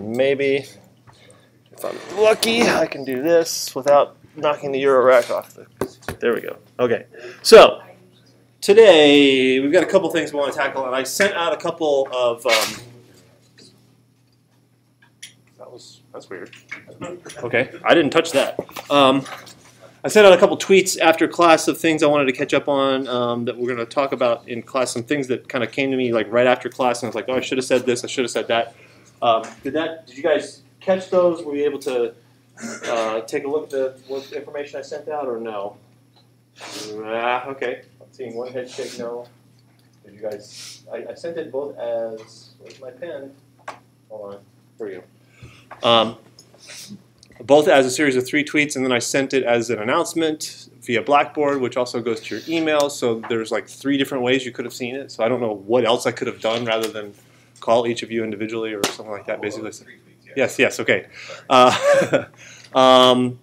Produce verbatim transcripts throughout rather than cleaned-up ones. and maybe if I'm lucky, I can do this without knocking the Eurorack off. There we go. Okay, so today we've got a couple things we want to tackle, and I sent out a couple of. Um, that was that's weird. Okay, I didn't touch that. Um, I sent out a couple tweets after class of things I wanted to catch up on um, that we're going to talk about in class. Some things that kind of came to me like right after class, and I was like, "Oh, I should have said this. I should have said that." Um, did that? Did you guys catch those? Were you able to uh, take a look at the what information I sent out, or no? Ah, okay. I'm seeing one head shake. No. Did you guys? I, I sent it both as. Where's my pen? Hold on. Here we go. Um, Both as a series of three tweets, and then I sent it as an announcement via Blackboard, which also goes to your email. So there's like three different ways you could have seen it. So I don't know what else I could have done rather than call each of you individually or something like that. Basically, yes, yes, okay. Uh, um,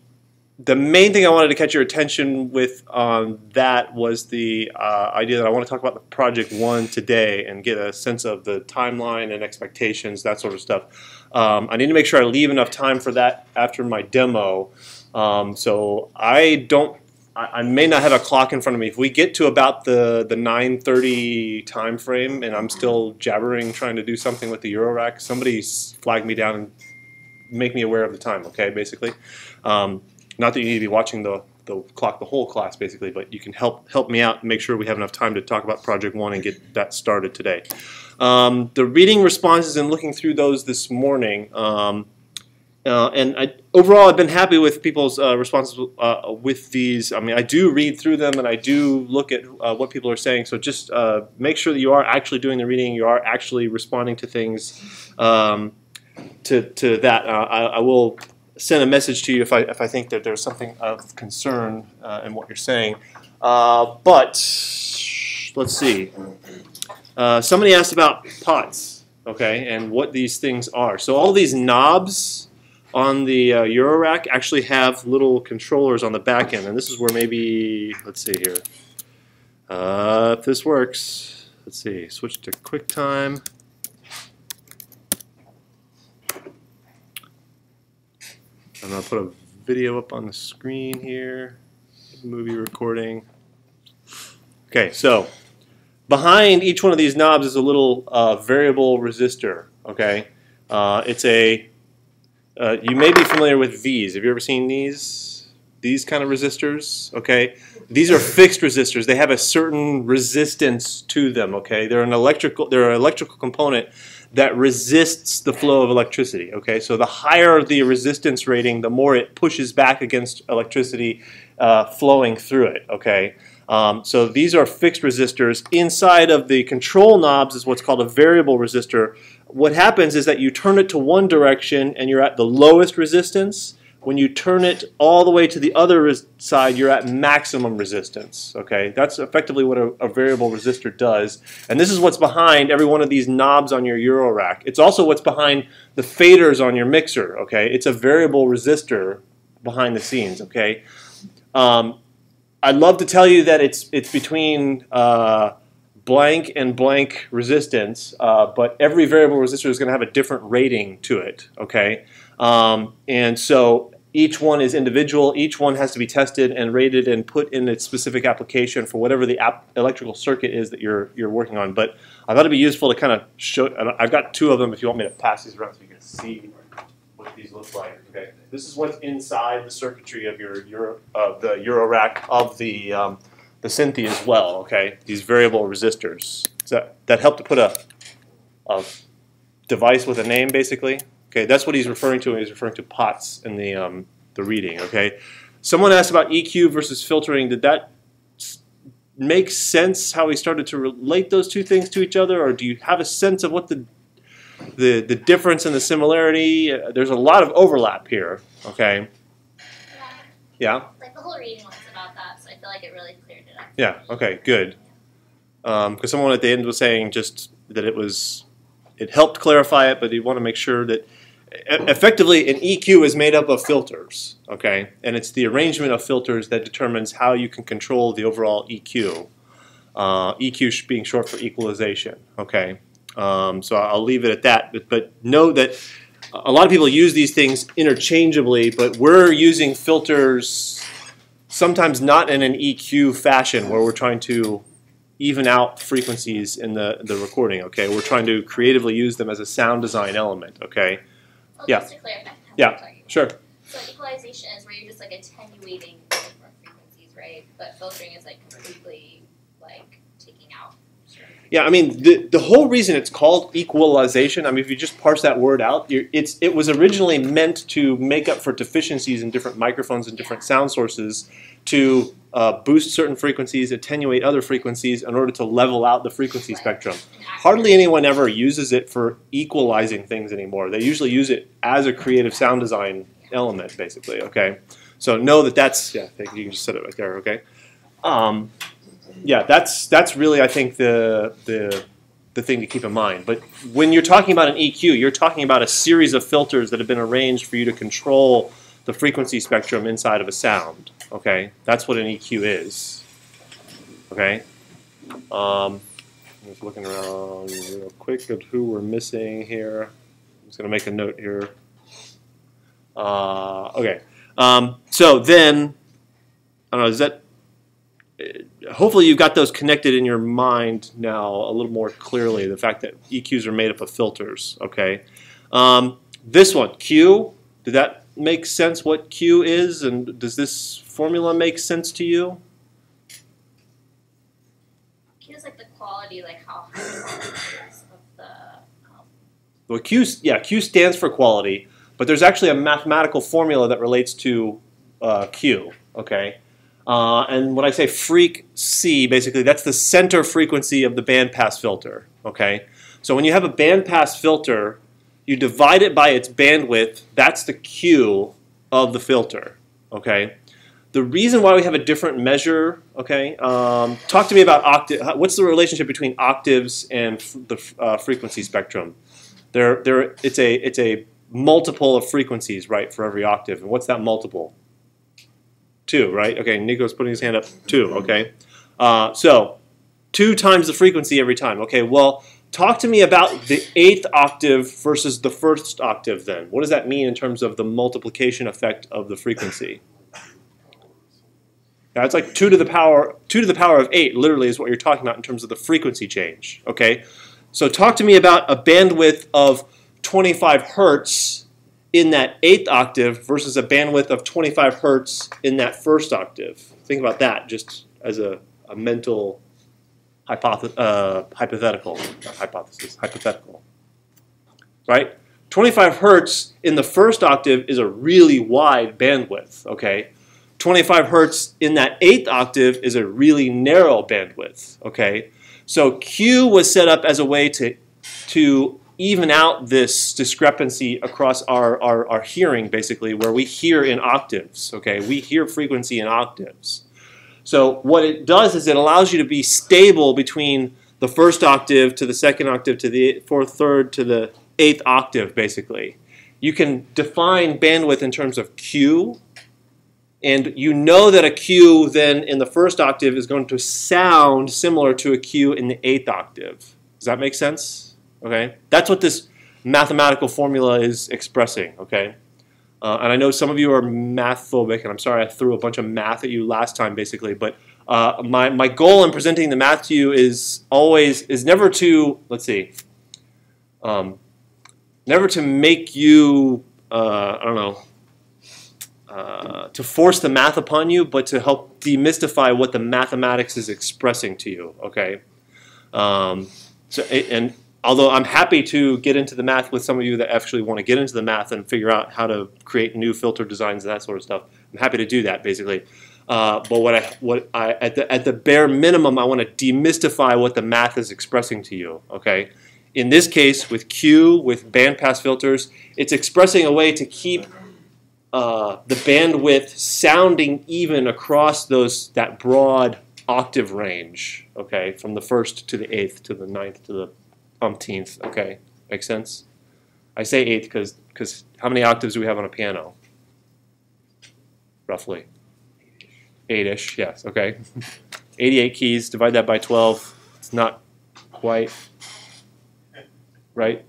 the main thing I wanted to catch your attention with on that was the uh, idea that I want to talk about the project one today and get a sense of the timeline and expectations, that sort of stuff. Um, I need to make sure I leave enough time for that after my demo. Um, so I don't, I, I may not have a clock in front of me. If we get to about the the nine thirty time frame and I'm still jabbering trying to do something with the Eurorack, somebody flag me down and make me aware of the time. Okay, basically, um, not that you need to be watching the the clock the whole class, basically, but you can help help me out and make sure we have enough time to talk about Project One and get that started today. Um, the reading responses and looking through those this morning, um, uh, and I, overall I've been happy with people's uh, responses uh, with these. I mean, I do read through them and I do look at uh, what people are saying, so just uh, make sure that you are actually doing the reading, you are actually responding to things um, to, to that. Uh, I, I will send a message to you if I, if I think that there's something of concern uh, in what you're saying, uh, but let's see. Uh, somebody asked about pots, okay, and what these things are. So all these knobs on the uh, Eurorack actually have little controllers on the back end, and this is where maybe, let's see here, uh, if this works, let's see, switch to QuickTime. I'm going to put a video up on the screen here, movie recording. Okay, so behind each one of these knobs is a little uh, variable resistor, okay? Uh, it's a, uh, you may be familiar with these. Have you ever seen these? These kind of resistors, okay? These are fixed resistors. They have a certain resistance to them, okay? They're an electrical, they're an electrical component that resists the flow of electricity, okay? So the higher the resistance rating, the more it pushes back against electricity uh, flowing through it, okay? Um, so these are fixed resistors. Inside of the control knobs is what's called a variable resistor. What happens is that you turn it to one direction and you're at the lowest resistance. When you turn it all the way to the other side, you're at maximum resistance. Okay, that's effectively what a, a variable resistor does. And this is what's behind every one of these knobs on your Eurorack. It's also what's behind the faders on your mixer. Okay, it's a variable resistor behind the scenes. Okay. Um, I'd love to tell you that it's it's between uh, blank and blank resistance, uh, but every variable resistor is going to have a different rating to it. Okay, um, and so each one is individual. Each one has to be tested and rated and put in its specific application for whatever the ap electrical circuit is that you're you're working on. But I thought it'd be useful to kind of show. I've got two of them. If you want me to pass these around so you can see what these look like. Okay, this is what's inside the circuitry of your Euro, of the Eurorack of the um, the Synthi as well. Okay, these variable resistors. Does that that help to put a a device with a name, basically? Okay, that's what he's referring to when he's referring to pots in the um, the reading. Okay, someone asked about E Q versus filtering. Did that make sense? How we started to relate those two things to each other, or do you have a sense of what the The, the difference and the similarity? Uh, there's a lot of overlap here, okay? Yeah. Yeah? Like the whole reading was about that, so I feel like it really cleared it up. Yeah, okay, good. Because um, someone at the end was saying just that it was, it helped clarify it, but you want to make sure that effectively an E Q is made up of filters, okay? And it's the arrangement of filters that determines how you can control the overall E Q. Uh, E Q being short for equalization, okay? Um, so I'll leave it at that, but, but know that a lot of people use these things interchangeably, but we're using filters sometimes not in an E Q fashion where we're trying to even out frequencies in the, the recording, okay? We're trying to creatively use them as a sound design element, okay? Well, yeah. Just to clarify, yeah, sure. So equalization is where you're just like attenuating different frequencies, right? But filtering is like completely like taking out. Yeah, I mean, the, the whole reason it's called equalization, I mean, if you just parse that word out, you're, it's, it was originally meant to make up for deficiencies in different microphones and different yeah. sound sources to uh, boost certain frequencies, attenuate other frequencies in order to level out the frequency right. spectrum. Hardly anyone ever uses it for equalizing things anymore. They usually use it as a creative sound design yeah. element, basically, okay? So know that that's, yeah, you can just set it right there, okay? Um, Yeah, that's that's really, I think, the the the thing to keep in mind. But when you're talking about an E Q, you're talking about a series of filters that have been arranged for you to control the frequency spectrum inside of a sound. Okay, that's what an E Q is. Okay, um, I'm just looking around real quick at who we're missing here. I'm just gonna make a note here. Uh, okay, um, so then I don't know. Is that hopefully you've got those connected in your mind now a little more clearly, the fact that E Qs are made up of filters, okay? Um, this one, Q, did that make sense what Q is? And does this formula make sense to you? Q is like the quality, like how high the quality is of the... Um... Well, Q, yeah, Q stands for quality, but there's actually a mathematical formula that relates to uh, Q, okay? Uh, and when I say freak C, basically that's the center frequency of the bandpass filter, okay? So when you have a bandpass filter, you divide it by its bandwidth, that's the Q of the filter, okay? The reason why we have a different measure, okay, um, talk to me about octave. What's the relationship between octaves and f the uh, frequency spectrum? There, there, it's a, it's a multiple of frequencies, right, for every octave, and what's that multiple? Two, right? Okay, Nico's putting his hand up. Two, okay? Uh, so, two times the frequency every time. Okay, well, talk to me about the eighth octave versus the first octave then. What does that mean in terms of the multiplication effect of the frequency? Now, it's like two to the power, two to the power of eight, literally, is what you're talking about in terms of the frequency change, okay? So talk to me about a bandwidth of twenty-five hertz in that eighth octave versus a bandwidth of twenty-five hertz in that first octave. Think about that just as a, a mental hypothe uh, hypothetical, not hypothesis, hypothetical, right? twenty-five hertz in the first octave is a really wide bandwidth, okay? twenty-five hertz in that eighth octave is a really narrow bandwidth, okay? So Q was set up as a way to, to even out this discrepancy across our, our, our hearing, basically, where we hear in octaves, okay? We hear frequency in octaves. So what it does is it allows you to be stable between the first octave to the second octave to the fourth, third to the eighth octave, basically. You can define bandwidth in terms of Q, and you know that a Q then in the first octave is going to sound similar to a Q in the eighth octave. Does that make sense? Okay, that's what this mathematical formula is expressing. Okay, uh, and I know some of you are math phobic, and I'm sorry I threw a bunch of math at you last time, basically. But uh, my my goal in presenting the math to you is always is never to let's see, um, never to make you uh, I don't know uh, to force the math upon you, but to help demystify what the mathematics is expressing to you. Okay, um, so and. Although I'm happy to get into the math with some of you that actually want to get into the math and figure out how to create new filter designs and that sort of stuff. I'm happy to do that, basically. Uh, but what I, what I, at the, at the bare minimum, I want to demystify what the math is expressing to you, okay? In this case, with Q, with bandpass filters, it's expressing a way to keep uh, the bandwidth sounding even across those that broad octave range, okay? From the first to the eighth to the ninth to the umpteenth, okay, makes sense? I say eighth because because how many octaves do we have on a piano? Roughly. Eight-ish, yes, okay. eighty-eight keys, divide that by twelve, it's not quite, right?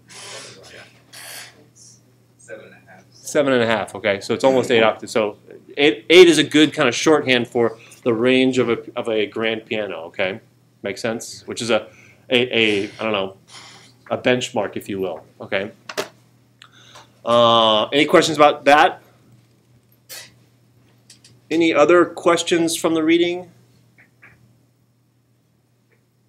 seven and a half, okay? So it's almost eight octaves. So eight, eight is a good kind of shorthand for the range of a, of a grand piano, okay? Make sense? Which is a, a, a I don't know, a benchmark, if you will, okay? Uh, any questions about that? Any other questions from the reading?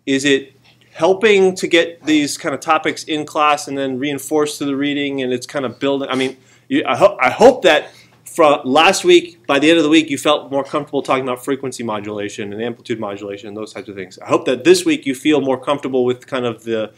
Is it helping to get these kind of topics in class and then reinforced through the reading, and it's kind of building? I mean, you, I, ho I hope that from last week, by the end of the week, you felt more comfortable talking about frequency modulation and amplitude modulation and those types of things. I hope that this week you feel more comfortable with kind of the,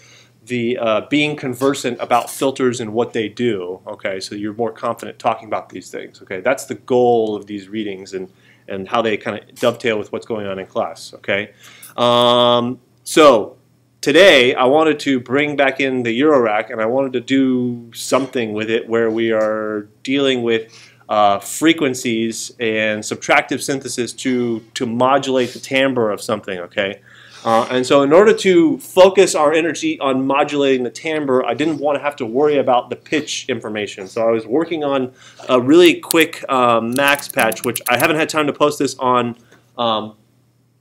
the uh, being conversant about filters and what they do, okay? So you're more confident talking about these things, okay? That's the goal of these readings and, and how they kind of dovetail with what's going on in class, okay? Um, So today I wanted to bring back in the Eurorack, and I wanted to do something with it where we are dealing with uh, frequencies and subtractive synthesis to, to modulate the timbre of something, okay? Uh, and so in order to focus our energy on modulating the timbre, I didn't want to have to worry about the pitch information. So I was working on a really quick uh, Max patch, which I haven't had time to post this on um,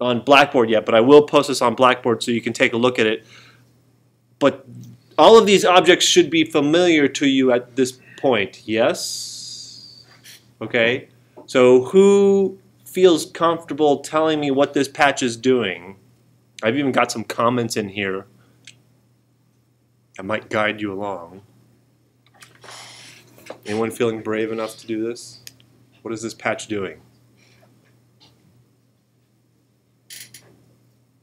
on Blackboard yet, but I will post this on Blackboard so you can take a look at it. But all of these objects should be familiar to you at this point, yes? Okay, so who feels comfortable telling me what this patch is doing? I've even got some comments in here that might guide you along. Anyone feeling brave enough to do this? What is this patch doing?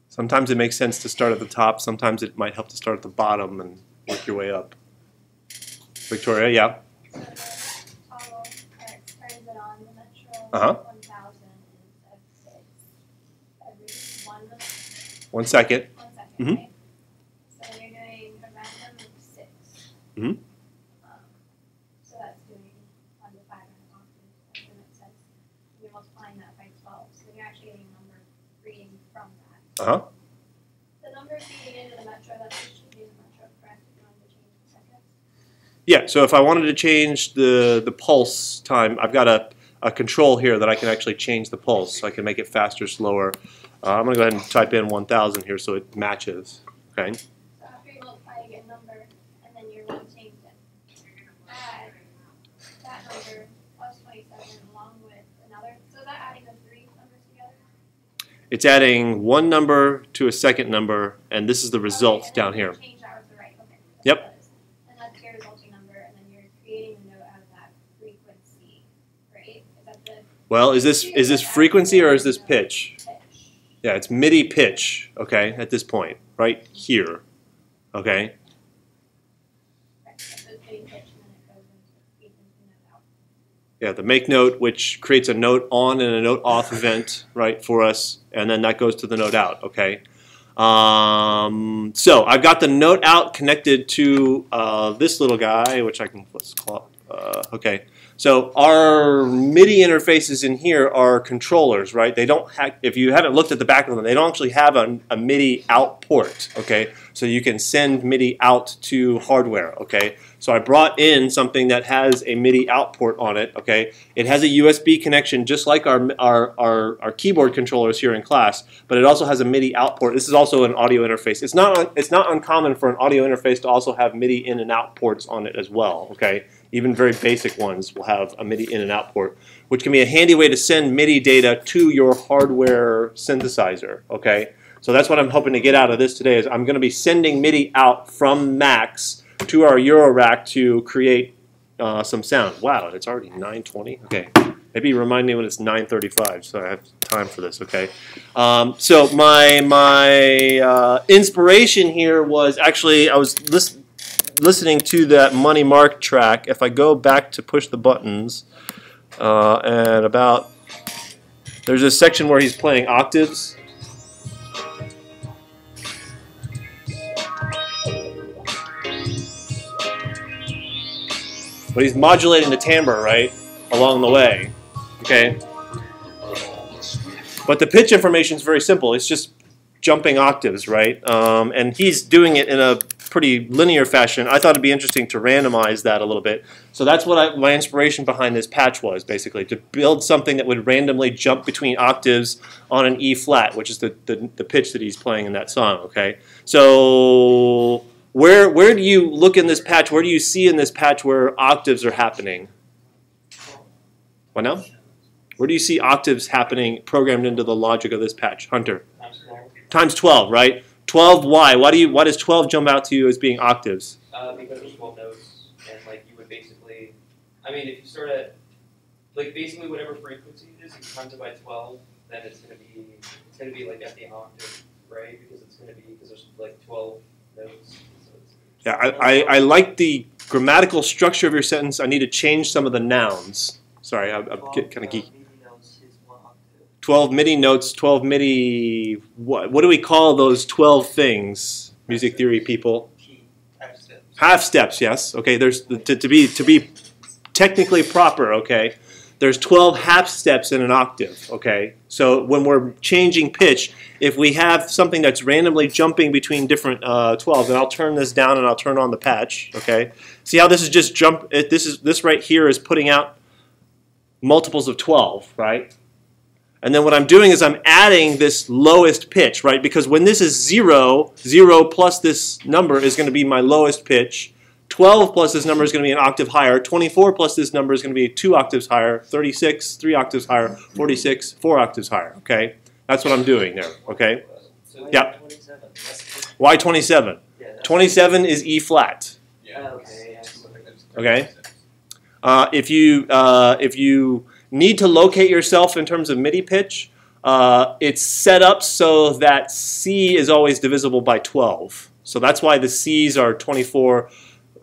Sometimes it makes sense to start at the top. Sometimes it might help to start at the bottom and work your way up. Victoria, yeah? Uh huh. One second. One second. Mm-hmm. Right? So you're doing a random of six. Mm-hmm. Um, so that's doing under five hundred octaves. And it says you're multiplying that by twelve. So you're actually getting a number reading from that. Uh-huh. The number feeding into the metro, that should be the metro, correct? If you wanted to change the second? Yeah, so if I wanted to change the, the pulse time, I've got a, a control here that I can actually change the pulse. So I can make it faster, slower. Uh, I'm going to go ahead and type in one thousand here so it matches. Okay. So after you multiply, you get a number, and then you're going to change it. Add that number plus twenty-seven along with another. So is that adding the three numbers together? It's adding one number to a second number, and this is the result okay, down here. Change that with the right. Okay. That's yep. And that's your resulting number, and then you're creating a note out of that frequency, right? Is that the well, is this is this frequency or is this pitch? Pitch. Yeah, it's MIDI pitch. Okay, at this point, right here. Okay. Yeah, the make note, which creates a note on and a note off event, right, for us, and then that goes to the note out, okay? Um, so I've got the note out connected to uh, this little guy, which I can, let's call it, uh, okay. So our MIDI interfaces in here are controllers, right? They don't have, if you haven't looked at the back of them, they don't actually have a, a MIDI out port, okay? So you can send MIDI out to hardware, okay? So I brought in something that has a MIDI out port on it, okay? It has a U S B connection just like our, our, our, our keyboard controllers here in class, but it also has a MIDI out port. This is also an audio interface. It's not, it's not uncommon for an audio interface to also have MIDI in and out ports on it as well, okay? Even very basic ones will have a MIDI in and out port, which can be a handy way to send MIDI data to your hardware synthesizer, okay? So that's what I'm hoping to get out of this today, is I'm going to be sending MIDI out from Max to our Eurorack to create uh, some sound. Wow, it's already nine twenty? Okay, maybe remind me when it's nine thirty-five, so I have time for this, okay? Um, so my, my uh, inspiration here was actually, I was listening listening to that Money Mark track. If I go back to push the buttons, uh, and about, there's a section where he's playing octaves. But he's modulating the timbre, right, along the way, okay? But the pitch information is very simple. It's just jumping octaves, right? Um, and he's doing it in a pretty linear fashion, I thought it'd be interesting to randomize that a little bit. So that's what I, my inspiration behind this patch was, basically, to build something that would randomly jump between octaves on an E flat, which is the, the, the pitch that he's playing in that song, okay? So where, where do you look in this patch, where do you see in this patch where octaves are happening? What now? Where do you see octaves happening programmed into the logic of this patch? Hunter? Times twelve, right? twelve, why? Why, do you, why does twelve jump out to you as being octaves? Uh, because there's twelve notes, and like you would basically, I mean, if you start at, like basically whatever frequency it is, if you times it by twelve, then it's going to be, it's going to be like at the octave, right? Because it's going to be, because there's like twelve notes. So it's, yeah, I, I, I like the grammatical structure of your sentence. I need to change some of the nouns. Sorry, I, I get kind of geeky. twelve MIDI notes, twelve MIDI, what, what do we call those twelve things, music theory people? Half steps. Half steps, yes. Okay, there's, to, to, be, to be technically proper, okay, there's twelve half steps in an octave, okay? So when we're changing pitch, if we have something that's randomly jumping between different uh, twelves, and I'll turn this down and I'll turn on the patch, okay? See how this is just jump, it, this, is, this right here is putting out multiples of twelve, right? And then what I'm doing is I'm adding this lowest pitch, right? Because when this is zero, zero plus this number is going to be my lowest pitch. twelve plus this number is going to be an octave higher. twenty-four plus this number is going to be two octaves higher. thirty-six, three octaves higher. forty-six, four octaves higher, okay? That's what I'm doing there, okay? Yeah. Why twenty-seven? twenty-seven is E flat. Okay? Uh, if you, uh, if you... need to locate yourself in terms of MIDI pitch, uh, it's set up so that C is always divisible by twelve. So that's why the C's are twenty-four,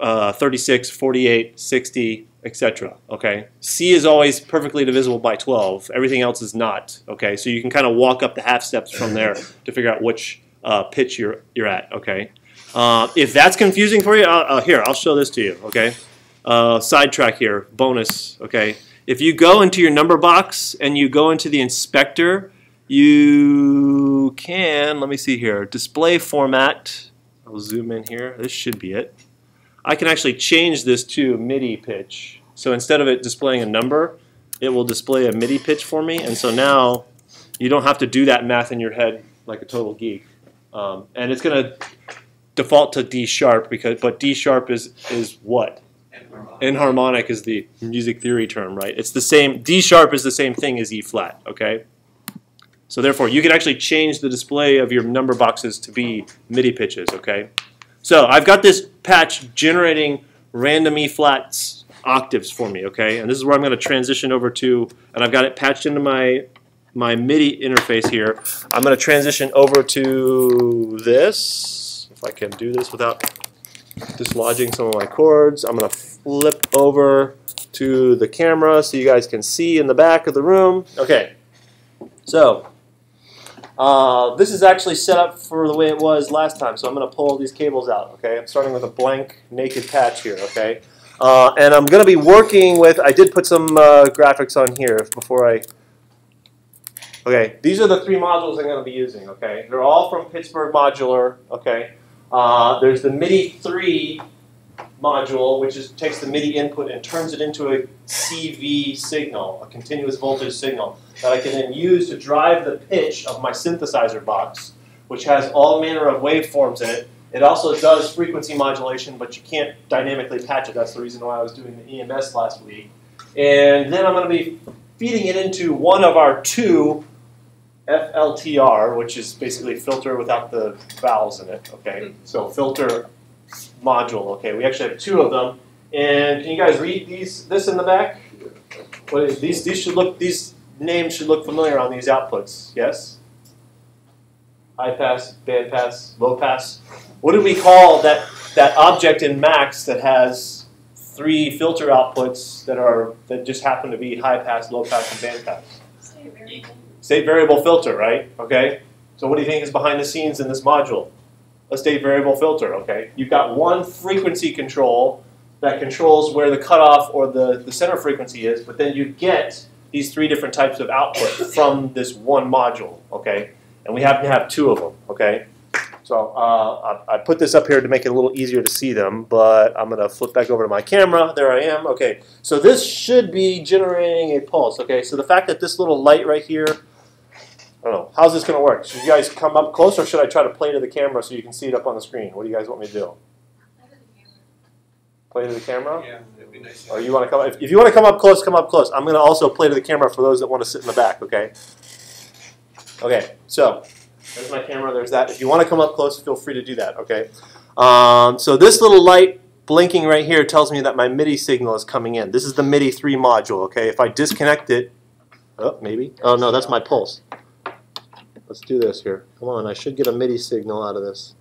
uh, thirty-six, forty-eight, sixty, et cetera. Okay, C is always perfectly divisible by twelve. Everything else is not. Okay, so you can kind of walk up the half steps from there to figure out which uh, pitch you're you're at. Okay, uh, if that's confusing for you, uh, uh, here I'll show this to you. Okay, uh, sidetrack here, bonus. Okay. If you go into your number box and you go into the inspector, you can, let me see here, display format. I'll zoom in here. This should be it. I can actually change this to MIDI pitch. So instead of it displaying a number, it will display a MIDI pitch for me. And so now you don't have to do that math in your head like a total geek. Um, and it's going to default to D sharp, because, but D sharp is, is what? Enharmonic is the music theory term, right? It's the same, D sharp is the same thing as E flat, okay? So therefore, you can actually change the display of your number boxes to be MIDI pitches, okay? So I've got this patch generating random E flats octaves for me, okay? And this is where I'm going to transition over to, and I've got it patched into my, my MIDI interface here. I'm going to transition over to this, if I can do this without dislodging some of my chords. I'm going to flip over to the camera so you guys can see in the back of the room. Okay, so uh, this is actually set up for the way it was last time, so I'm going to pull these cables out, okay? I'm starting with a blank naked patch here, okay? Uh, and I'm going to be working with, I did put some uh, graphics on here before I, okay, these are the three modules I'm going to be using, okay? They're all from Pittsburgh Modular, okay? Uh, there's the MIDI three module, which is, takes the MIDI input and turns it into a C V signal, a continuous voltage signal, that I can then use to drive the pitch of my synthesizer box, which has all manner of waveforms in it. It also does frequency modulation, but you can't dynamically patch it. That's the reason why I was doing the E M S last week. And then I'm going to be feeding it into one of our two F L T R, which is basically filter without the vowels in it, okay? So filter module, okay? We actually have two of them. And can you guys read these? This in the back? What is, these, these, should look, these names should look familiar on these outputs, yes? High pass, band pass, low pass. What do we call that, that object in Max that has three filter outputs that, are, that just happen to be high pass, low pass, and band pass? State variable filter, right? Okay. So what do you think is behind the scenes in this module? A state variable filter, okay? You've got one frequency control that controls where the cutoff or the, the center frequency is, but then you get these three different types of output from this one module, okay? And we happen to have two of them, okay? So uh, I, I put this up here to make it a little easier to see them, but I'm going to flip back over to my camera. There I am. Okay, so this should be generating a pulse. Okay, so the fact that this little light right here, I don't know, how's this going to work? Should you guys come up close, or should I try to play to the camera so you can see it up on the screen? What do you guys want me to do? Play to the camera? Yeah, it'd be nice. Or you want to come? If, if you want to come up close, come up close. I'm going to also play to the camera for those that want to sit in the back. Okay. Okay. So there's my camera. There's that. If you want to come up close, feel free to do that. Okay. Um, so this little light blinking right here tells me that my MIDI signal is coming in. This is the MIDI three module. Okay. If I disconnect it, oh maybe. Oh no, that's my pulse. Let's do this here. Come on. I should get a MIDI signal out of this.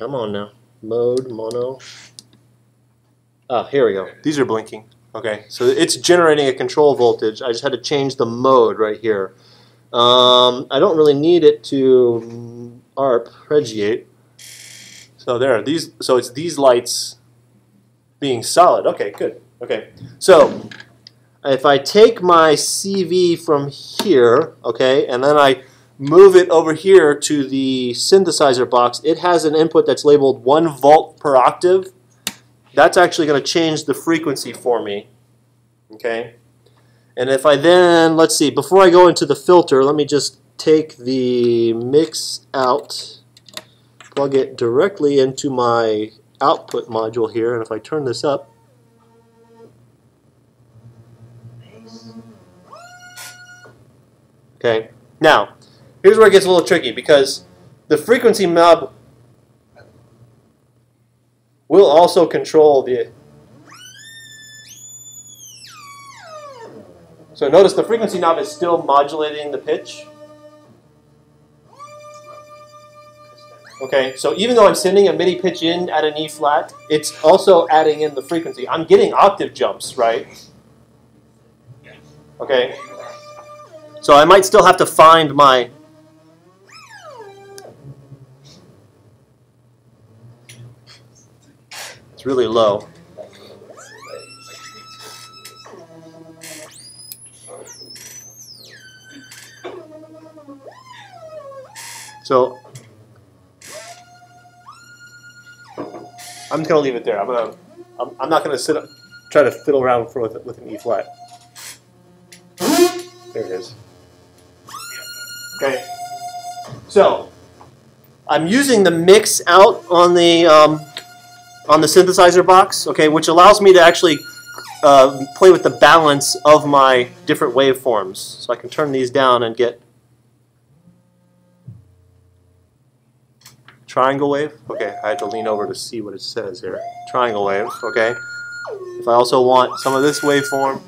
Come on now. Mode, mono. Ah, here we go. These are blinking. Okay, so it's generating a control voltage. I just had to change the mode right here. Um, I don't really need it to arpeggiate. So there, these. So it's these lights being solid. Okay, good. Okay, so if I take my C V from here, okay, and then I move it over here to the synthesizer box, it has an input that's labeled one volt per octave. That's actually going to change the frequency for me. Okay. And if I then, let's see, before I go into the filter, let me just take the mix out, plug it directly into my output module here, and if I turn this up, okay, now here's where it gets a little tricky, because the frequency knob will also control the... So notice the frequency knob is still modulating the pitch. Okay, so even though I'm sending a MIDI pitch in at an E flat, it's also adding in the frequency. I'm getting octave jumps, right? Okay. So I might still have to find my... really low. So I'm just going to leave it there. I'm going to I'm, I'm not going to sit up, try to fiddle around for, with with an E flat. There it is. Okay. So I'm using the mix out on the um, on the synthesizer box, okay, which allows me to actually uh, play with the balance of my different waveforms. So I can turn these down and get triangle wave. Okay, I had to lean over to see what it says here. Triangle wave, okay. If I also want some of this waveform.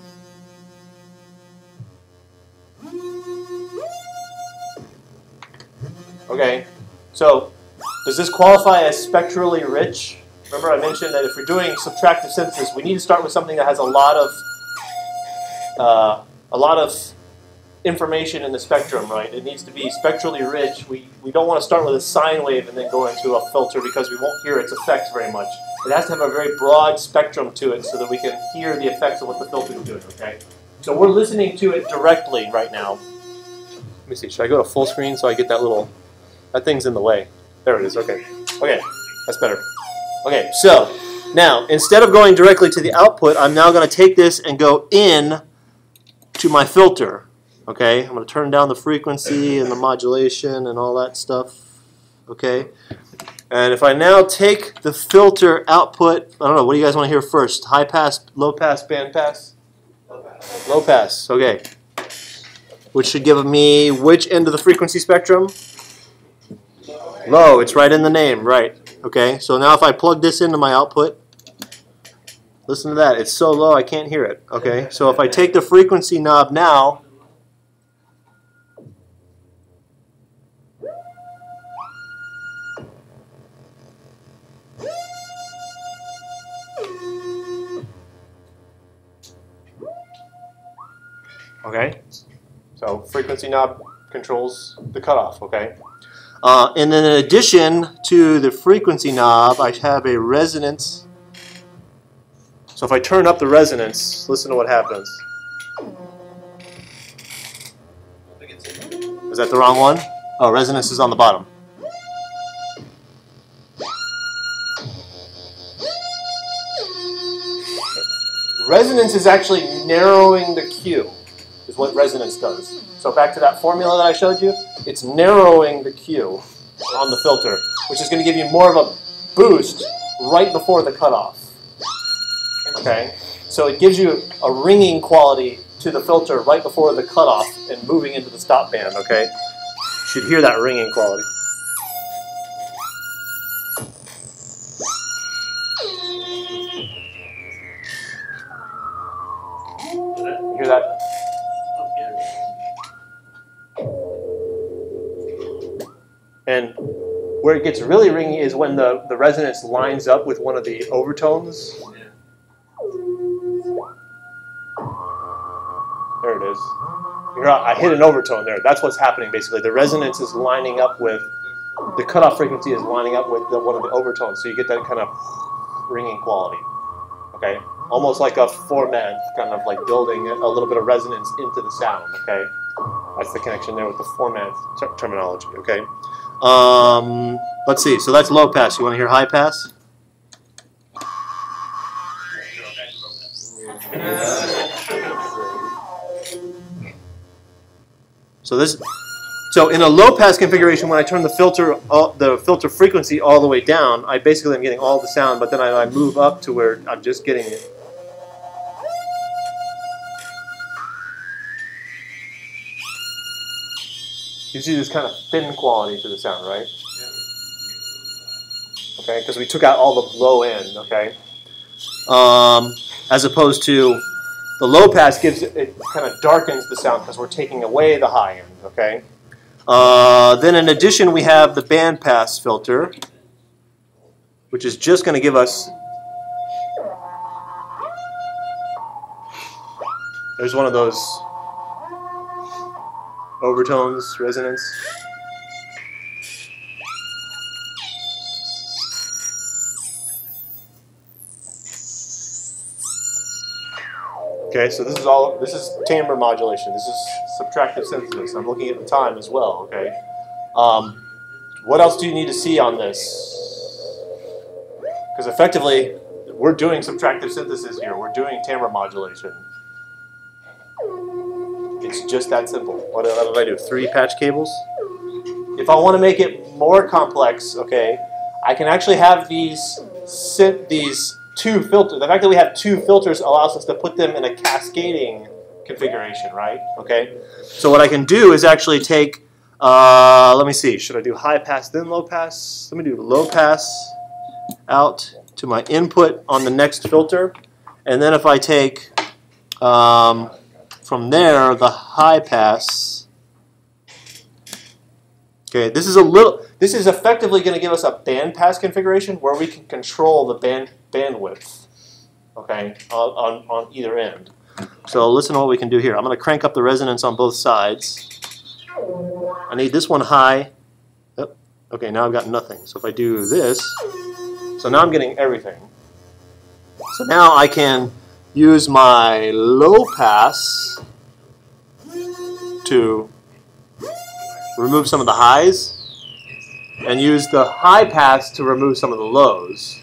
Okay, so does this qualify as spectrally rich? Remember I mentioned that if we're doing subtractive synthesis, we need to start with something that has a lot of uh, a lot of information in the spectrum, right? It needs to be spectrally rich. We, we don't want to start with a sine wave and then go into a filter because we won't hear its effects very much. It has to have a very broad spectrum to it so that we can hear the effects of what the filter is doing, okay? So we're listening to it directly right now. Let me see, should I go to full screen so I get that little, that thing's in the way. There it is, okay. Okay, that's better. Okay, so now instead of going directly to the output, I'm now going to take this and go in to my filter. Okay, I'm going to turn down the frequency and the modulation and all that stuff. Okay, and if I now take the filter output, I don't know, what do you guys want to hear first? High pass, low pass, band pass? Low pass. Low pass, okay. Which should give me which end of the frequency spectrum? Low, it's right in the name, right. Okay, so now if I plug this into my output, listen to that. It's so low I can't hear it. Okay, so if I take the frequency knob now, okay, so frequency knob controls the cutoff, okay? Uh, and then in addition to the frequency knob, I have a resonance. So if I turn up the resonance, listen to what happens. Is that the wrong one? Oh, resonance is on the bottom. Resonance is actually narrowing the Q, is what resonance does. So back to that formula that I showed you, it's narrowing the Q on the filter, which is going to give you more of a boost right before the cutoff. Okay? So it gives you a ringing quality to the filter right before the cutoff and moving into the stop band, okay? You should hear that ringing quality. Hear that? And where it gets really ringy is when the, the resonance lines up with one of the overtones. There it is. I hit an overtone there. That's what's happening basically. The resonance is lining up with, the cutoff frequency is lining up with the, one of the overtones. So you get that kind of ringing quality. Okay? Almost like a four-man, kind of like building a little bit of resonance into the sound. Okay? That's the connection there with the four-man ter terminology. Okay? Um, let's see. So that's low pass. You want to hear high pass? So this, so in a low pass configuration, when I turn the filter, all, the filter frequency all the way down, I basically am getting all the sound, but then I, I move up to where I'm just getting it. You see this kind of thin quality to the sound, right? Okay, because we took out all the low end. Okay, um, as opposed to. The low pass gives it, it kind of darkens the sound because we're taking away the high end, okay? Uh, then in addition, we have the band pass filter, which is just going to give us... There's one of those overtones, resonance. Okay, so this is all, this is timbre modulation, this is subtractive synthesis. I'm looking at the time as well, okay? Um, what else do you need to see on this? Because effectively, we're doing subtractive synthesis here, we're doing timbre modulation. It's just that simple. What did I do, three patch cables? If I want to make it more complex, okay, I can actually have these, sit these, two filters. The fact that we have two filters allows us to put them in a cascading configuration, right? Okay. So what I can do is actually take, uh, let me see, should I do high pass then low pass? Let me do low pass out to my input on the next filter. And then if I take um, from there the high pass, okay, this is a little, this is effectively going to give us a band pass configuration where we can control the band bandwidth, okay, on, on, on either end. So listen to what we can do here. I'm going to crank up the resonance on both sides. I need this one high. Oh, okay, now I've got nothing. So if I do this, so now I'm getting everything. So now I can use my low pass to remove some of the highs and use the high pass to remove some of the lows.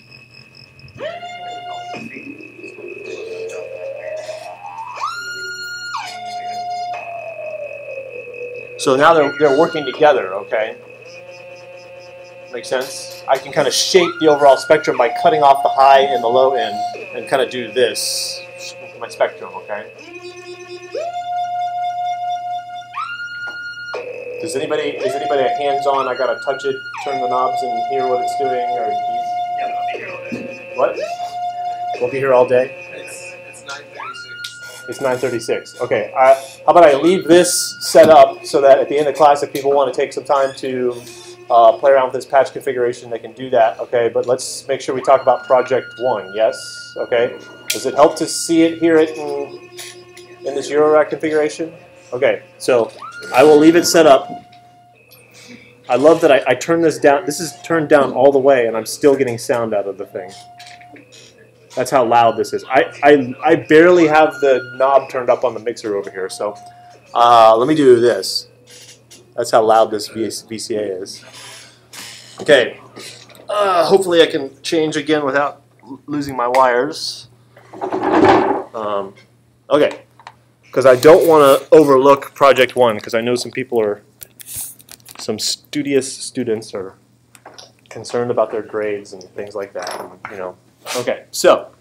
So now they're, they're working together, okay? Make sense? I can kind of shape the overall spectrum by cutting off the high and the low end and kind of do this with my spectrum, okay? Does anybody, is anybody hands-on, I gotta touch it, turn the knobs and hear what it's doing, or do you... Yeah, I'll be here all day. What? We'll be here all day? It's nine thirty-six. Okay, I, how about I leave this set up so that at the end of class, if people want to take some time to uh, play around with this patch configuration, they can do that, okay? But let's make sure we talk about project one, yes? Okay, does it help to see it, hear it in, in this Eurorack configuration? Okay, so I will leave it set up. I love that I, I turn this down. This is turned down all the way, and I'm still getting sound out of the thing. That's how loud this is. I, I, I barely have the knob turned up on the mixer over here, so uh, let me do this. That's how loud this V C A is. Okay, uh, hopefully I can change again without losing my wires. Um, okay, because I don't want to overlook project one, because I know some people are, some studious students are concerned about their grades and things like that, and, you know. Okay, so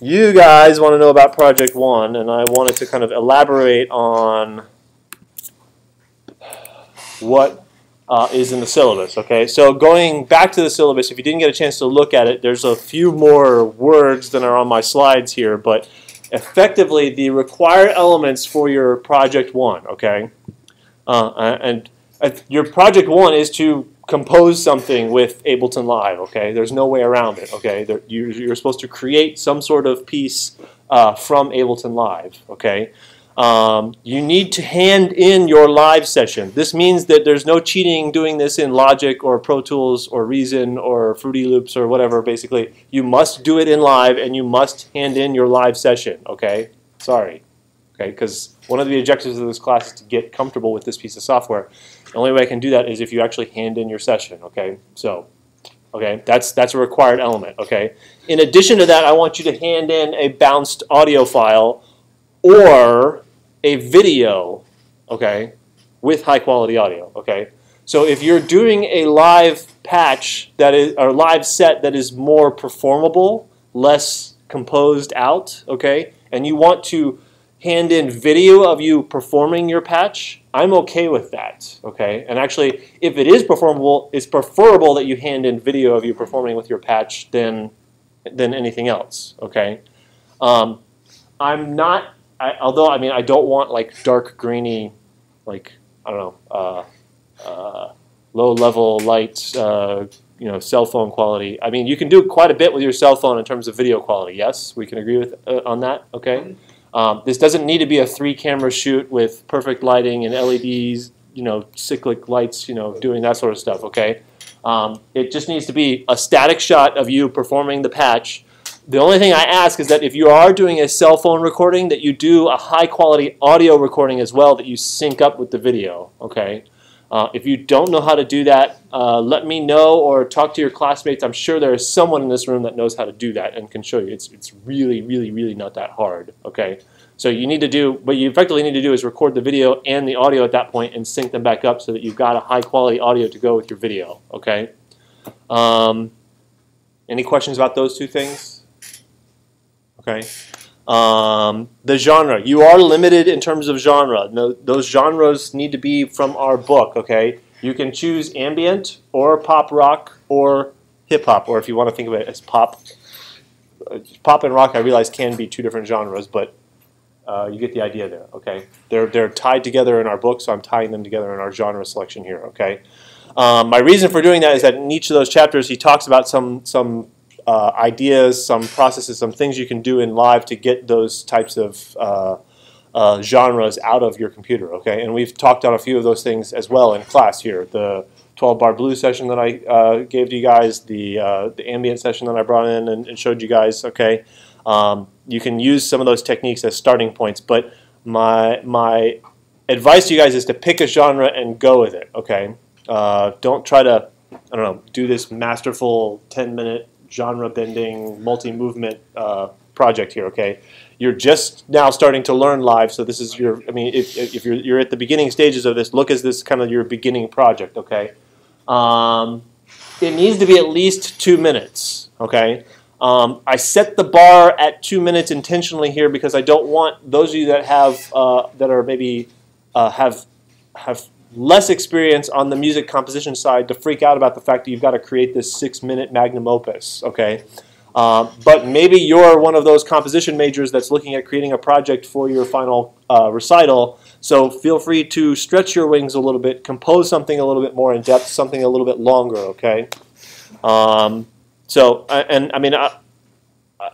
you guys want to know about project one, and I wanted to kind of elaborate on what uh, is in the syllabus. Okay, so going back to the syllabus, if you didn't get a chance to look at it, there's a few more words than are on my slides here, but effectively the required elements for your project one. Okay, uh, and uh, your project one is to compose something with Ableton Live. Okay, there's no way around it. Okay, there, you, you're supposed to create some sort of piece uh, from Ableton Live. Okay. Um, you need to hand in your live session. This means that there's no cheating doing this in Logic or Pro Tools or Reason or Fruity Loops or whatever. Basically, you must do it in live, and you must hand in your live session. Okay, sorry. Okay, because one of the objectives of this class is to get comfortable with this piece of software. The only way I can do that is if you actually hand in your session. Okay, so okay, that's that's a required element. Okay, in addition to that, I want you to hand in a bounced audio file or a video, okay, with high quality audio, okay. So if you're doing a live patch that is, or live set that is more performable, less composed out, okay, and you want to hand in video of you performing your patch, I'm okay with that, okay. And actually, if it is performable, it's preferable that you hand in video of you performing with your patch than than anything else, okay. Um, I'm not. I, although I mean I don't want like dark greeny, like I don't know, uh, uh, low level light, uh, you know, cell phone quality. I mean you can do quite a bit with your cell phone in terms of video quality. Yes, we can agree with uh, on that. Okay, um, this doesn't need to be a three camera shoot with perfect lighting and L E Ds, you know, cyclic lights, you know, doing that sort of stuff. Okay, um, it just needs to be a static shot of you performing the patch. The only thing I ask is that if you are doing a cell phone recording, that you do a high-quality audio recording as well, that you sync up with the video, okay? Uh, if you don't know how to do that, uh, let me know or talk to your classmates. I'm sure there is someone in this room that knows how to do that and can show you. It's, it's really, really, really not that hard, okay? So you need to do, what you effectively need to do is record the video and the audio at that point and sync them back up so that you've got a high-quality audio to go with your video, okay? Um, any questions about those two things? Okay, um, the genre. You are limited in terms of genre. No, those genres need to be from our book. Okay, you can choose ambient or pop rock or hip hop, or if you want to think of it as pop. Pop and rock, I realize, can be two different genres, but uh, you get the idea there. Okay, they're they're tied together in our book, so I'm tying them together in our genre selection here. Okay, um, my reason for doing that is that in each of those chapters, he talks about some some. Uh, ideas, some processes, some things you can do in live to get those types of uh, uh, genres out of your computer, okay? And we've talked on a few of those things as well in class here. The twelve bar blues session that I uh, gave to you guys, the, uh, the ambient session that I brought in and, and showed you guys, okay? Um, you can use some of those techniques as starting points, but my, my advice to you guys is to pick a genre and go with it, okay? Uh, don't try to, I don't know, do this masterful ten minute genre-bending, multi-movement uh, project here, okay? You're just now starting to learn live, so this is your, I mean, if, if you're, you're at the beginning stages of this, look as this kind of your beginning project, okay? Um, it needs to be at least two minutes, okay? Um, I set the bar at two minutes intentionally here because I don't want those of you that have, uh, that are maybe, uh, have, have, less experience on the music composition side to freak out about the fact that you've got to create this six minute magnum opus, okay? Um, but maybe you're one of those composition majors that's looking at creating a project for your final uh, recital, so feel free to stretch your wings a little bit, compose something a little bit more in depth, something a little bit longer, okay? Um, so, and I mean, I,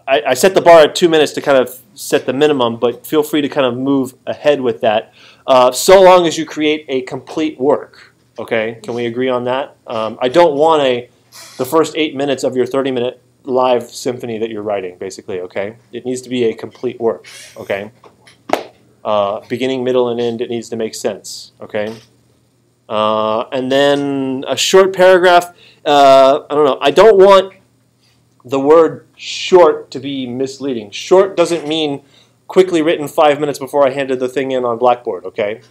I, I set the bar at two minutes to kind of set the minimum, but feel free to kind of move ahead with that. Uh, so long as you create a complete work, okay? Can we agree on that? Um, I don't want a the first eight minutes of your thirty minute live symphony that you're writing, basically, okay? It needs to be a complete work, okay? Uh, beginning, middle, and end, it needs to make sense, okay? Uh, and then a short paragraph. Uh, I don't know. I don't want the word short to be misleading. Short doesn't mean quickly written five minutes before I handed the thing in on Blackboard, okay?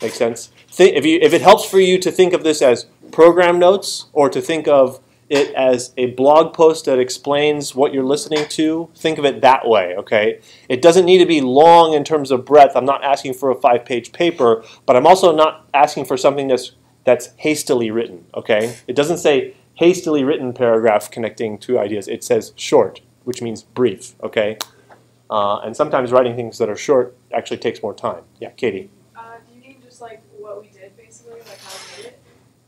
Makes sense? Think, if, you, if it helps for you to think of this as program notes or to think of it as a blog post that explains what you're listening to, think of it that way, okay? It doesn't need to be long in terms of breadth. I'm not asking for a five-page paper, but I'm also not asking for something that's, that's hastily written, okay? It doesn't say hastily written paragraph connecting two ideas. It says short, which means brief, okay? Uh, and sometimes writing things that are short actually takes more time. Yeah, Katie? Uh, do you mean just like what we did, basically, like how we did it?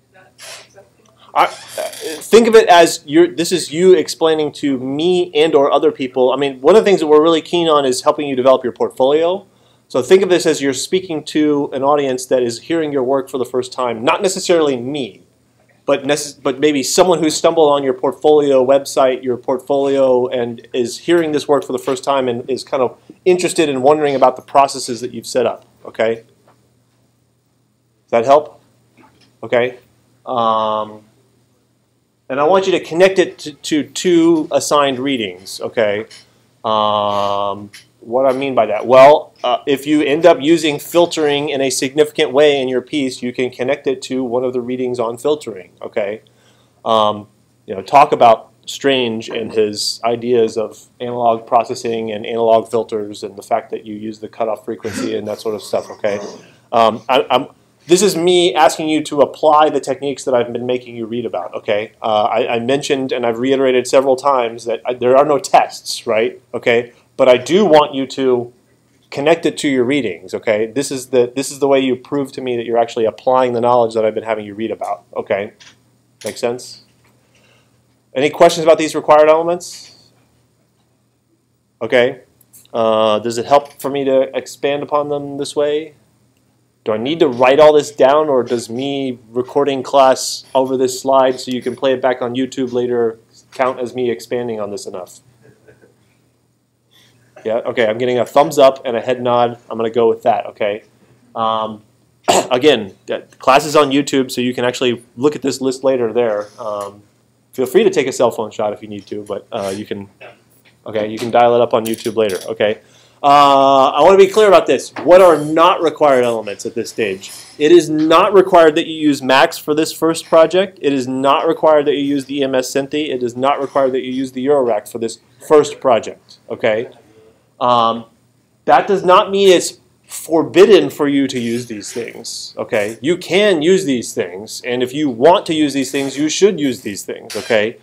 Is that acceptable? I, uh, think of it as you're, this is you explaining to me and or other people. I mean, one of the things that we're really keen on is helping you develop your portfolio. So think of this as you're speaking to an audience that is hearing your work for the first time, not necessarily me. But, but maybe someone who stumbled on your portfolio website, your portfolio, and is hearing this work for the first time and is kind of interested in wondering about the processes that you've set up, okay? Does that help? Okay. Um, and I want you to connect it to, to two assigned readings, okay? Um, what I mean by that? Well, uh, if you end up using filtering in a significant way in your piece, you can connect it to one of the readings on filtering. Okay, um, you know, talk about Strange and his ideas of analog processing and analog filters and the fact that you use the cutoff frequency and that sort of stuff. Okay, um, I, I'm, this is me asking you to apply the techniques that I've been making you read about. Okay, uh, I, I mentioned and I've reiterated several times that I, there are no tests, right? Okay. But I do want you to connect it to your readings, okay? This is the this is the way you prove to me that you're actually applying the knowledge that I've been having you read about, okay? Make sense? Any questions about these required elements? Okay. Uh, does it help for me to expand upon them this way? Do I need to write all this down, or does me recording class over this slide so you can play it back on YouTube later count as me expanding on this enough? Yeah, okay, I'm getting a thumbs up and a head nod. I'm going to go with that, okay? Um, again, class is on YouTube, so you can actually look at this list later there. Um, feel free to take a cell phone shot if you need to, but uh, you can, okay, you can dial it up on YouTube later, okay? Uh, I want to be clear about this. What are not required elements at this stage? It is not required that you use Max for this first project. It is not required that you use the E M S Synthi. It is not required that you use the Eurorack for this first project, okay? Um, that does not mean it's forbidden for you to use these things, okay? You can use these things, and if you want to use these things, you should use these things, okay?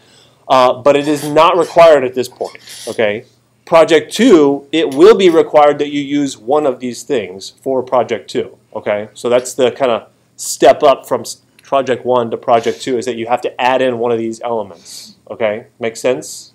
Uh, but it is not required at this point, okay? Project two, it will be required that you use one of these things for project two, okay? So that's the kind of step up from project one to project two, is that you have to add in one of these elements, okay? Make sense?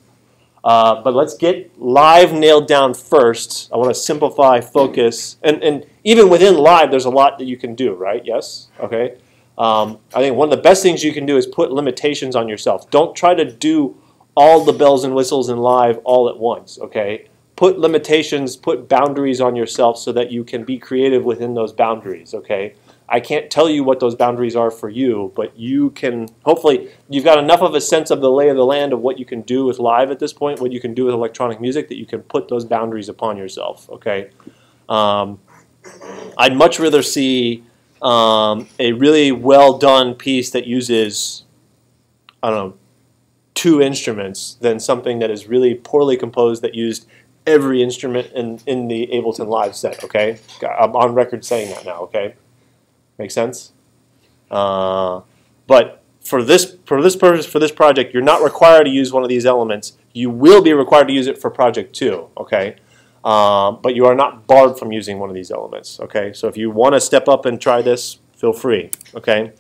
Uh, but let's get live nailed down first. I want to simplify, focus, and, and even within live, there's a lot that you can do, right? Yes? Okay. Um, I think one of the best things you can do is put limitations on yourself. Don't try to do all the bells and whistles in live all at once, okay? Put limitations, put boundaries on yourself so that you can be creative within those boundaries, okay? I can't tell you what those boundaries are for you, but you can, hopefully, you've got enough of a sense of the lay of the land of what you can do with live at this point, what you can do with electronic music, that you can put those boundaries upon yourself, okay? Um, I'd much rather see um, a really well-done piece that uses, I don't know, two instruments than something that is really poorly composed that used every instrument in, in the Ableton Live set, okay? I'm on record saying that now, okay? Make sense? Uh, but for this for this purpose for this project, you're not required to use one of these elements. You will be required to use it for project two, okay? Uh, but you are not barred from using one of these elements, okay? So if you want to step up and try this, feel free, okay?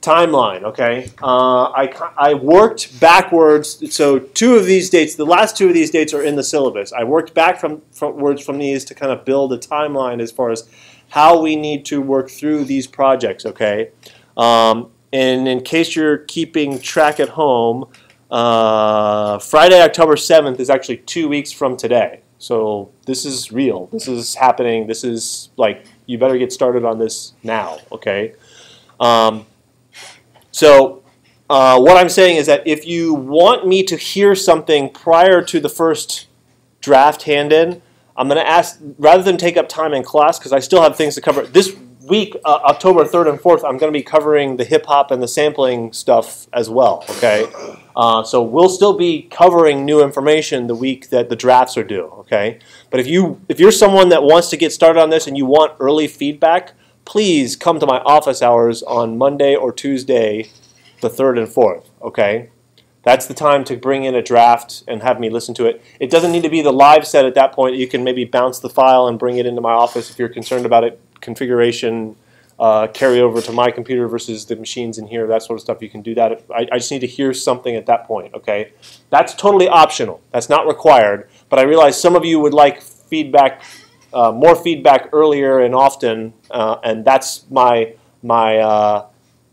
Timeline, okay? Uh, I I worked backwards. So two of these dates, the last two of these dates are in the syllabus. I worked back from from words from these to kind of build a timeline as far as how we need to work through these projects, okay? Um, and in case you're keeping track at home, uh, Friday, October seventh is actually two weeks from today. So this is real. This is happening. This is like, you better get started on this now, okay? Um, so uh, what I'm saying is that if you want me to hear something prior to the first draft hand-in, I'm going to ask, rather than take up time in class, because I still have things to cover. This week, uh, October third and fourth, I'm going to be covering the hip-hop and the sampling stuff as well, okay? Uh, so we'll still be covering new information the week that the drafts are due, okay? But if, you, if you're someone that wants to get started on this and you want early feedback, please come to my office hours on Monday or Tuesday, the third and fourth, okay? That's the time to bring in a draft and have me listen to it. It doesn't need to be the live set at that point. You can maybe bounce the file and bring it into my office if you're concerned about it, configuration, uh, carryover to my computer versus the machines in here, that sort of stuff. You can do that. I, I just need to hear something at that point, okay? That's totally optional. That's not required. But I realize some of you would like feedback, uh, more feedback earlier and often, uh, and that's my, my uh,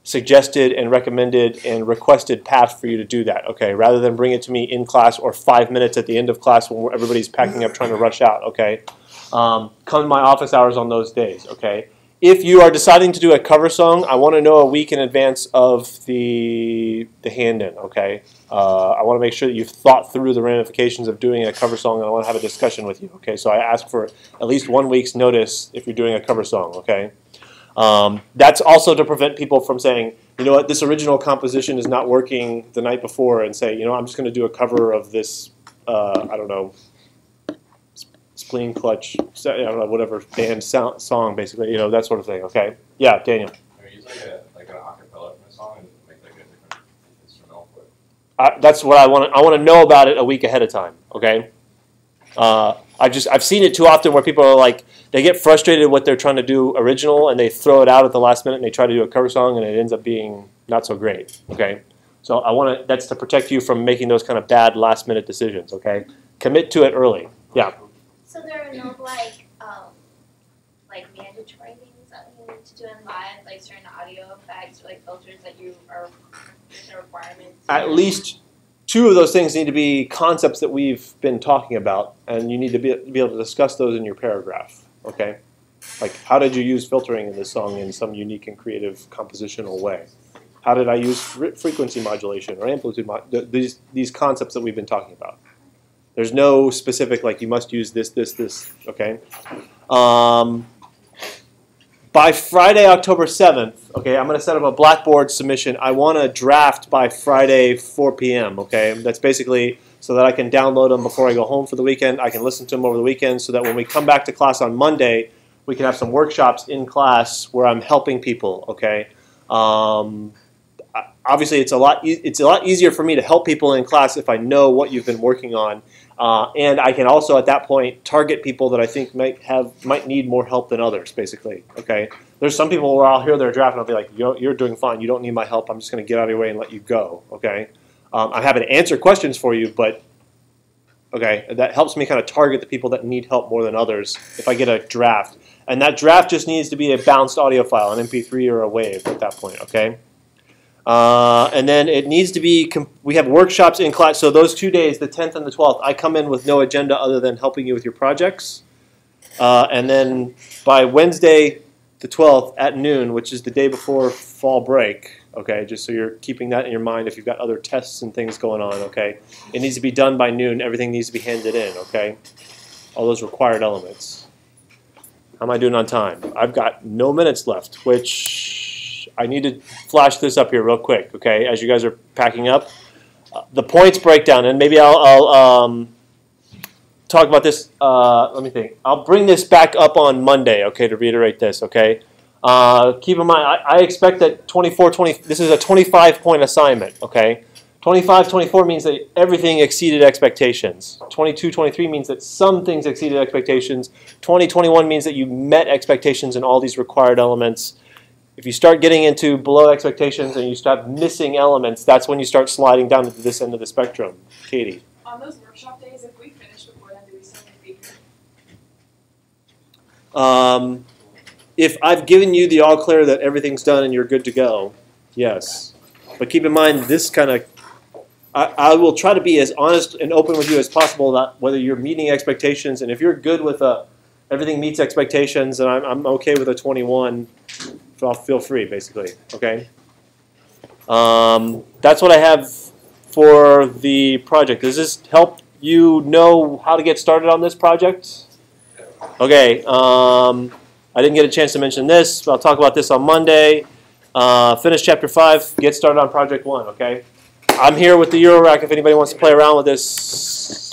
suggested and recommended and requested path for you to do that, okay, rather than bring it to me in class or five minutes at the end of class when everybody's packing up trying to rush out, okay? Um, come to my office hours on those days, okay? If you are deciding to do a cover song, I want to know a week in advance of the, the hand-in, okay? Uh, I want to make sure that you've thought through the ramifications of doing a cover song, and I want to have a discussion with you, okay? So I ask for at least one week's notice if you're doing a cover song, okay? Um, that's also to prevent people from saying, you know what, this original composition is not working the night before, and say, you know, I'm just going to do a cover of this, uh, I don't know, Spleen Clutch, I don't know, whatever band sound, song, basically, you know, that sort of thing, okay? Yeah, Daniel. Can we use like, a, like an acapella from a song and make like a different instrumental for it? I, that's what I want to, I want to know about it a week ahead of time, okay? Uh, I've just I've seen it too often where people are like, they get frustrated what they're trying to do original and they throw it out at the last minute and they try to do a cover song and it ends up being not so great. Okay, so I want to that's to protect you from making those kind of bad last minute decisions. Okay, commit to it early. Yeah. So there are no like um, like mandatory things that you need to do in live, like certain audio effects or like filters that you are certain requirements. At least. Two of those things need to be concepts that we've been talking about, and you need to be, be able to discuss those in your paragraph, okay? Like, how did you use filtering in this song in some unique and creative compositional way? How did I use fre frequency modulation or amplitude mod th these, these concepts that we've been talking about? There's no specific, like, you must use this, this, this, okay? Um, by Friday, October seventh, okay, I'm going to set up a Blackboard submission. I want to draft by Friday, four p m, okay? That's basically so that I can download them before I go home for the weekend. I can listen to them over the weekend so that when we come back to class on Monday, we can have some workshops in class where I'm helping people, okay? Um, obviously, it's a lot e it's a lot easier for me to help people in class if I know what you've been working on. Uh, and I can also, at that point, target people that I think might have might need more help than others, basically, okay? There's some people where I'll hear their draft and I'll be like, you're, you're doing fine. You don't need my help. I'm just going to get out of your way and let you go, okay? Um, I'm happy to answer questions for you, but, okay, that helps me kind of target the people that need help more than others if I get a draft. And that draft just needs to be a bounced audio file, an M P three or a WAV at that point, okay? Uh, and then it needs to be, we have workshops in class, so those two days, the tenth and the twelfth, I come in with no agenda other than helping you with your projects. Uh, and then by Wednesday, the twelfth at noon, which is the day before fall break, okay, just so you're keeping that in your mind if you've got other tests and things going on, okay, it needs to be done by noon, everything needs to be handed in, okay, all those required elements. How am I doing on time? I've got no minutes left, which... I need to flash this up here real quick, okay, as you guys are packing up. Uh, the points breakdown, and maybe I'll, I'll um, talk about this. Uh, let me think. I'll bring this back up on Monday, okay, to reiterate this, okay. Uh, keep in mind, I, I expect that twenty-four, twenty, this is a twenty-five point assignment, okay. twenty-five, twenty-four means that everything exceeded expectations. twenty-two, twenty-three means that some things exceeded expectations. twenty, twenty-one means that you met expectations in all these required elements. If you start getting into below expectations and you start missing elements, that's when you start sliding down to this end of the spectrum. Katie? On those workshop days, if we finish before then, do we still need to be here? Um, if I've given you the all clear that everything's done and you're good to go, yes. But keep in mind, this kind of, I, I will try to be as honest and open with you as possible about whether you're meeting expectations. And if you're good with a, everything meets expectations and I'm, I'm okay with a twenty-one, feel free, basically. Okay. Um, that's what I have for the project. Does this help you know how to get started on this project? Okay. Um, I didn't get a chance to mention this, but I'll talk about this on Monday. Uh, finish chapter five. Get started on project one. Okay. I'm here with the Eurorack if anybody wants to play around with this.